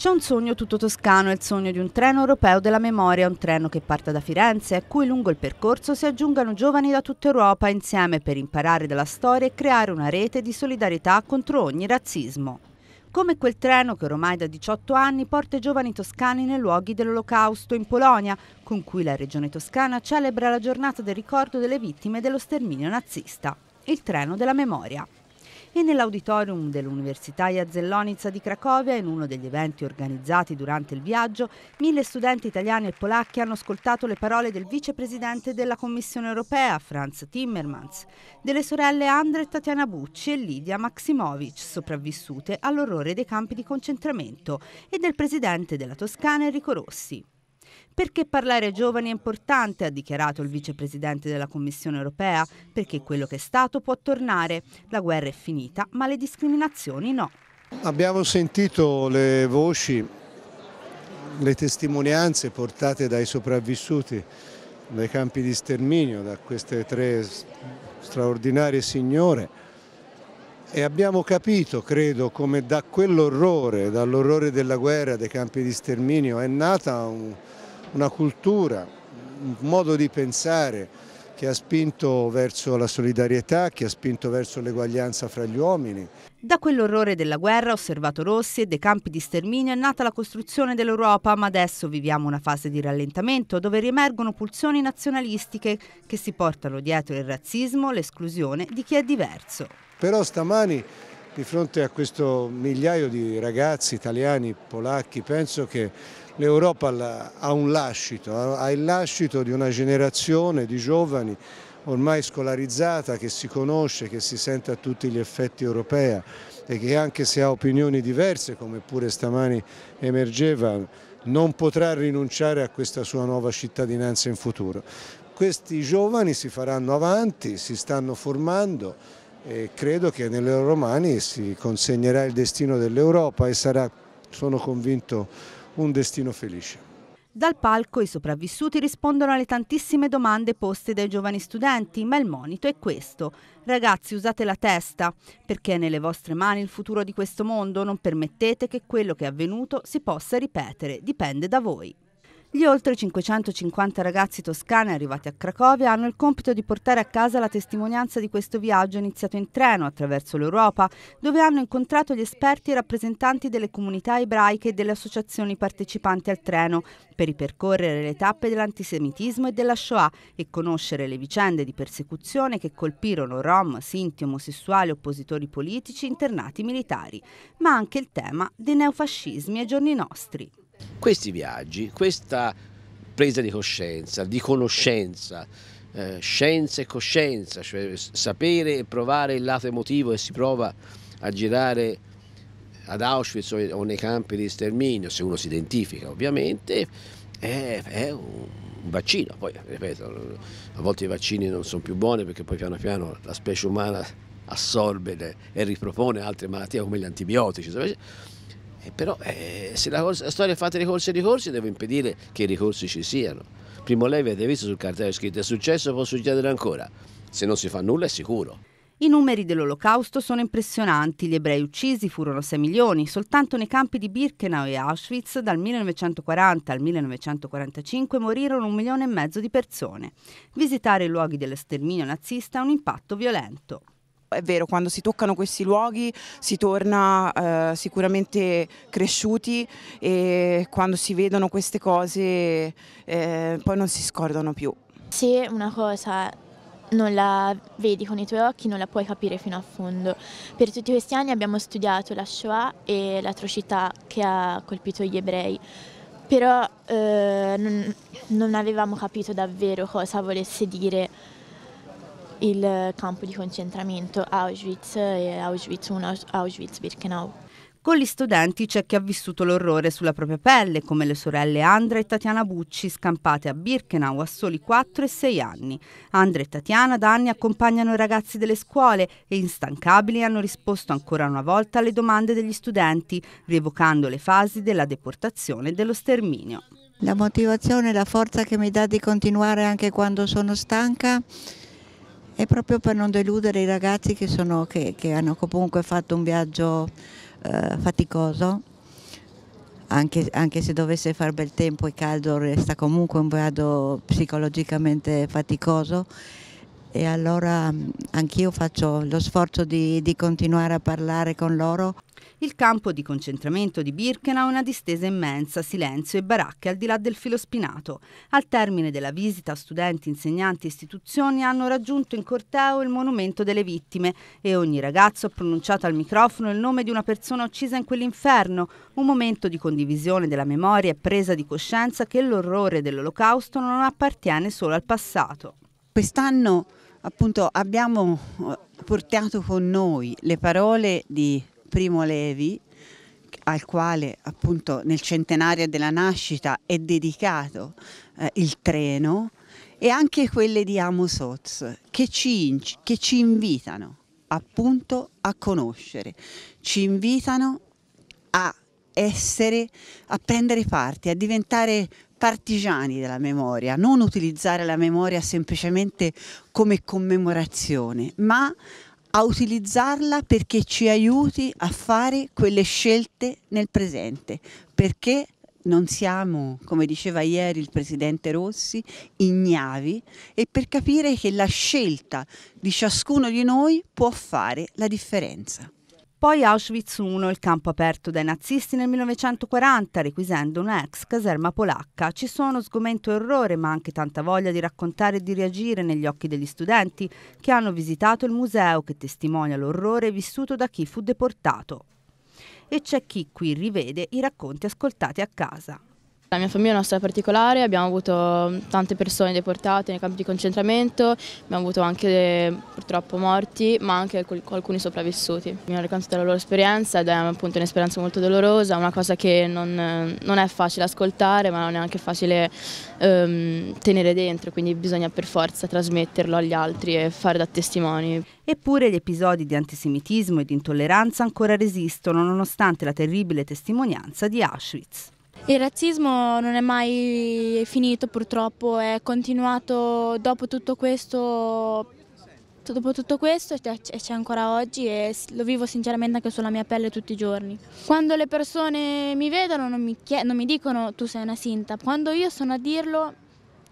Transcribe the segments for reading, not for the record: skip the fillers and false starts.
C'è un sogno tutto toscano, il sogno di un treno europeo della memoria, un treno che parta da Firenze e a cui lungo il percorso si aggiungano giovani da tutta Europa insieme per imparare dalla storia e creare una rete di solidarietà contro ogni razzismo. Come quel treno che ormai da 18 anni porta i giovani toscani nei luoghi dell'Olocausto in Polonia, con cui la Regione Toscana celebra la giornata del ricordo delle vittime dello sterminio nazista, il treno della memoria. E nell'auditorium dell'Università Jagiellonica di Cracovia, in uno degli eventi organizzati durante il viaggio, 1000 studenti italiani e polacchi hanno ascoltato le parole del vicepresidente della Commissione europea, Franz Timmermans, delle sorelle Andra e Tatiana Bucci e Lidia Maximovic, sopravvissute all'orrore dei campi di concentramento, e del presidente della Toscana, Enrico Rossi. Perché parlare ai giovani è importante, ha dichiarato il vicepresidente della Commissione europea, perché quello che è stato può tornare. La guerra è finita, ma le discriminazioni no. Abbiamo sentito le voci, le testimonianze portate dai sopravvissuti, dai campi di sterminio, da queste tre straordinarie signore. E abbiamo capito, credo, come da quell'orrore, dall'orrore della guerra, dei campi di sterminio, è nata una cultura, un modo di pensare che ha spinto verso la solidarietà, che ha spinto verso l'eguaglianza fra gli uomini. Da quell'orrore della guerra, osservato Rossi, e dei campi di sterminio è nata la costruzione dell'Europa, ma adesso viviamo una fase di rallentamento dove riemergono pulsioni nazionalistiche che si portano dietro il razzismo, l'esclusione di chi è diverso. Però stamani, di fronte a questo migliaio di ragazzi italiani, polacchi, penso che l'Europa ha un lascito, ha il lascito di una generazione di giovani ormai scolarizzata, che si conosce, che si sente a tutti gli effetti europea e che, anche se ha opinioni diverse, come pure stamani emergeva, non potrà rinunciare a questa sua nuova cittadinanza in futuro. Questi giovani si faranno avanti, si stanno formando, e credo che nelle loro mani si consegnerà il destino dell'Europa e sarà, sono convinto, un destino felice. Dal palco i sopravvissuti rispondono alle tantissime domande poste dai giovani studenti, ma il monito è questo. Ragazzi, usate la testa, perché è nelle vostre mani il futuro di questo mondo. Non permettete che quello che è avvenuto si possa ripetere, dipende da voi. Gli oltre 550 ragazzi toscani arrivati a Cracovia hanno il compito di portare a casa la testimonianza di questo viaggio iniziato in treno attraverso l'Europa, dove hanno incontrato gli esperti e rappresentanti delle comunità ebraiche e delle associazioni partecipanti al treno, per ripercorrere le tappe dell'antisemitismo e della Shoah e conoscere le vicende di persecuzione che colpirono rom, sinti, omosessuali, oppositori politici, internati militari, ma anche il tema dei neofascismi ai giorni nostri. Questi viaggi, questa presa di coscienza, di conoscenza, scienza e coscienza, cioè sapere e provare il lato emotivo che si prova a girare ad Auschwitz o nei campi di sterminio, se uno si identifica ovviamente, è un vaccino. Poi, ripeto, a volte i vaccini non sono più buoni, perché poi piano piano la specie umana assorbe e ripropone altre malattie come gli antibiotici. Però se la storia è fatta di ricorsi e ricorsi, deve impedire che i ricorsi ci siano. Primo Levi, avete visto sul cartello scritto: è successo, può succedere ancora. Se non si fa nulla è sicuro. I numeri dell'Olocausto sono impressionanti. Gli ebrei uccisi furono 6 milioni. Soltanto nei campi di Birkenau e Auschwitz dal 1940 al 1945 morirono 1,5 milioni di persone. Visitare i luoghi dello sterminio nazista ha un impatto violento. È vero, quando si toccano questi luoghi si torna sicuramente cresciuti, e quando si vedono queste cose poi non si scordano più. Se una cosa non la vedi con i tuoi occhi non la puoi capire fino a fondo. Per tutti questi anni abbiamo studiato la Shoah e l'atrocità che ha colpito gli ebrei, però non avevamo capito davvero cosa volesse dire il campo di concentramento Auschwitz e Auschwitz I, Auschwitz-Birkenau. Con gli studenti c'è chi ha vissuto l'orrore sulla propria pelle, come le sorelle Andra e Tatiana Bucci, scampate a Birkenau a soli 4 e 6 anni. Andra e Tatiana da anni accompagnano i ragazzi delle scuole e, instancabili, hanno risposto ancora una volta alle domande degli studenti, rievocando le fasi della deportazione e dello sterminio. La motivazione, la forza che mi dà di continuare anche quando sono stanca, è proprio per non deludere i ragazzi che hanno comunque fatto un viaggio faticoso, anche se dovesse far bel tempo e caldo, resta comunque un grado psicologicamente faticoso, e allora anch'io faccio lo sforzo di continuare a parlare con loro. Il campo di concentramento di Birkenau è una distesa immensa, silenzio e baracche al di là del filo spinato. Al termine della visita, studenti, insegnanti e istituzioni hanno raggiunto in corteo il monumento delle vittime e ogni ragazzo ha pronunciato al microfono il nome di una persona uccisa in quell'inferno, un momento di condivisione della memoria e presa di coscienza che l'orrore dell'Olocausto non appartiene solo al passato. Quest'anno appunto abbiamo portato con noi le parole di Primo Levi, al quale appunto nel centenario della nascita è dedicato il treno, e anche quelle di Amos Oz che ci invitano appunto a conoscere, ci invitano a essere, a prendere parte, a diventare partigiani della memoria, non utilizzare la memoria semplicemente come commemorazione, ma a utilizzarla perché ci aiuti a fare quelle scelte nel presente, perché non siamo, come diceva ieri il presidente Rossi, ignavi, e per capire che la scelta di ciascuno di noi può fare la differenza. Poi Auschwitz I, il campo aperto dai nazisti nel 1940, requisendo una ex caserma polacca. Ci sono sgomento e orrore, ma anche tanta voglia di raccontare e di reagire negli occhi degli studenti che hanno visitato il museo, che testimonia l'orrore vissuto da chi fu deportato. E c'è chi qui rivede i racconti ascoltati a casa. La mia famiglia è una storia particolare, abbiamo avuto tante persone deportate nei campi di concentramento, abbiamo avuto anche purtroppo morti, ma anche alcuni sopravvissuti. Mi hanno raccontato la loro esperienza ed è appunto un'esperienza molto dolorosa, una cosa che non è facile ascoltare, ma non è anche facile tenere dentro, quindi bisogna per forza trasmetterlo agli altri e fare da testimoni. Eppure gli episodi di antisemitismo e di intolleranza ancora resistono, nonostante la terribile testimonianza di Auschwitz. Il razzismo non è mai finito, purtroppo è continuato dopo tutto questo e c'è ancora oggi, e lo vivo sinceramente anche sulla mia pelle tutti i giorni. Quando le persone mi vedono non mi dicono tu sei una sinta, quando io sono a dirlo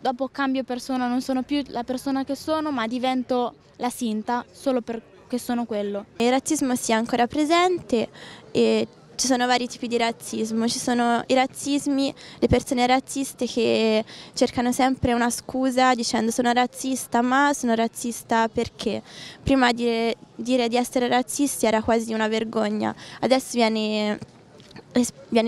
dopo cambio persona, non sono più la persona che sono ma divento la sinta solo perché sono quello. Il razzismo sia ancora presente e ci sono vari tipi di razzismo, ci sono i razzismi, le persone razziste che cercano sempre una scusa dicendo sono razzista, ma sono razzista perché? Prima dire di essere razzisti era quasi una vergogna, adesso viene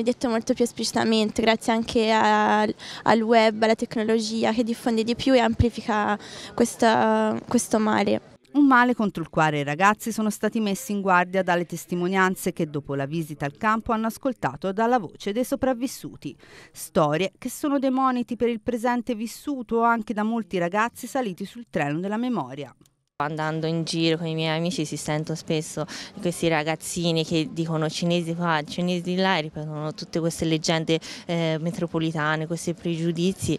detto molto più esplicitamente, grazie anche al web, alla tecnologia che diffonde di più e amplifica questo male. Un male contro il quale i ragazzi sono stati messi in guardia dalle testimonianze che dopo la visita al campo hanno ascoltato dalla voce dei sopravvissuti. Storie che sono dei moniti per il presente vissuto anche da molti ragazzi saliti sul treno della memoria. Andando in giro con i miei amici si sentono spesso questi ragazzini che dicono cinesi qua, cinesi di là, e ripetono tutte queste leggende metropolitane, questi pregiudizi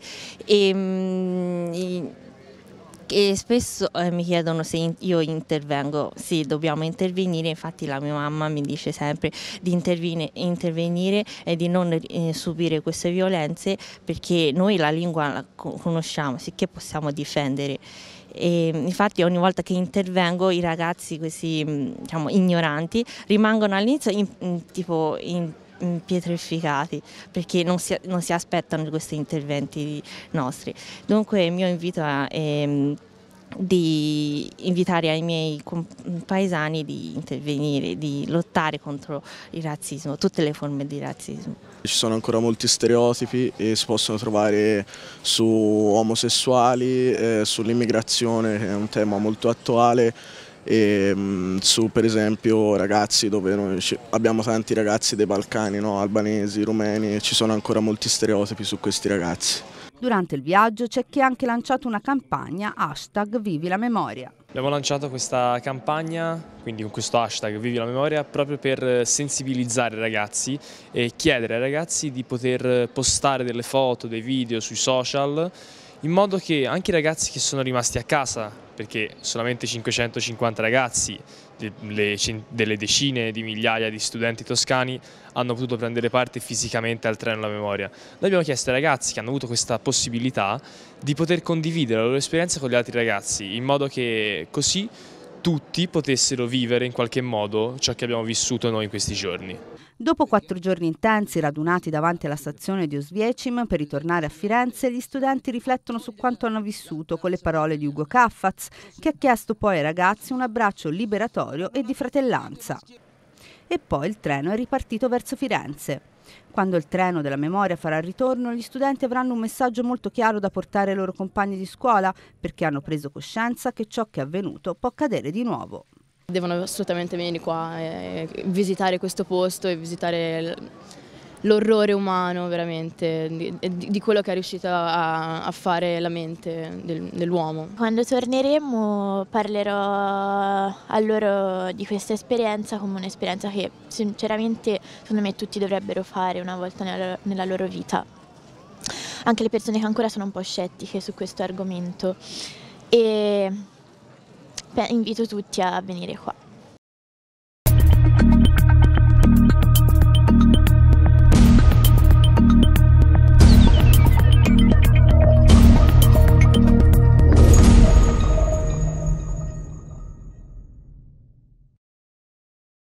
e spesso mi chiedono se io intervengo. Sì, dobbiamo intervenire, infatti la mia mamma mi dice sempre di intervenire e di non subire queste violenze, perché noi la lingua la conosciamo, sicché possiamo difendere. E infatti ogni volta che intervengo i ragazzi, questi diciamo, ignoranti, rimangono all'inizio pietrificati perché non si aspettano questi interventi nostri. Dunque il mio invito è di invitare ai miei paesani di intervenire, di lottare contro il razzismo, tutte le forme di razzismo. Ci sono ancora molti stereotipi e si possono trovare su omosessuali, sull'immigrazione, che è un tema molto attuale, e su per esempio ragazzi, dove noi abbiamo tanti ragazzi dei Balcani, no? Albanesi, rumeni, ci sono ancora molti stereotipi su questi ragazzi. Durante il viaggio c'è chi ha anche lanciato una campagna #ViviLaMemoria. Abbiamo lanciato questa campagna, quindi con questo #ViviLaMemoria, proprio per sensibilizzare i ragazzi e chiedere ai ragazzi di poter postare delle foto, dei video sui social in modo che anche i ragazzi che sono rimasti a casa, perché solamente 550 ragazzi delle decine di migliaia di studenti toscani hanno potuto prendere parte fisicamente al Treno della Memoria. Noi abbiamo chiesto ai ragazzi che hanno avuto questa possibilità di poter condividere la loro esperienza con gli altri ragazzi, in modo che così tutti potessero vivere in qualche modo ciò che abbiamo vissuto noi in questi giorni. Dopo 4 giorni intensi radunati davanti alla stazione di Osviecim per ritornare a Firenze, gli studenti riflettono su quanto hanno vissuto con le parole di Ugo Caffaz, che ha chiesto poi ai ragazzi un abbraccio liberatorio e di fratellanza. E poi il treno è ripartito verso Firenze. Quando il treno della memoria farà il ritorno, gli studenti avranno un messaggio molto chiaro da portare ai loro compagni di scuola, perché hanno preso coscienza che ciò che è avvenuto può accadere di nuovo. Devono assolutamente venire qua e visitare questo posto e visitare l'orrore umano veramente di quello che è riuscita a fare la mente dell'uomo. Quando torneremo parlerò a loro di questa esperienza come un'esperienza che sinceramente secondo me tutti dovrebbero fare una volta nella loro vita, anche le persone che ancora sono un po' scettiche su questo argomento, e invito tutti a venire qua.